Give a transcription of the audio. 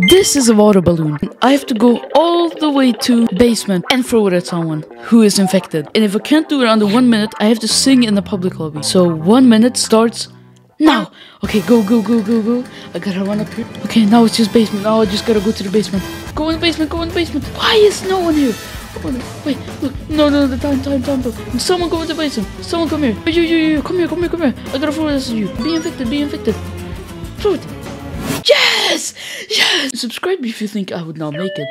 This is a water balloon. I have to go all the way to basement and throw it at someone who is infected. And if I can't do it under 1 minute, I have to sing in the public lobby. So 1 minute starts now. Okay, go, go, go, go, go. I gotta run up here. Okay, now it's just basement. Now I just gotta go to the basement. Go in the basement, go in the basement. Why is no one here? Oh, no. Wait, look. No, the time. Someone go in the basement. Someone come here. You, come here. I gotta throw this at you. Be infected. Throw it. Yes! Subscribe if you think I would not make it.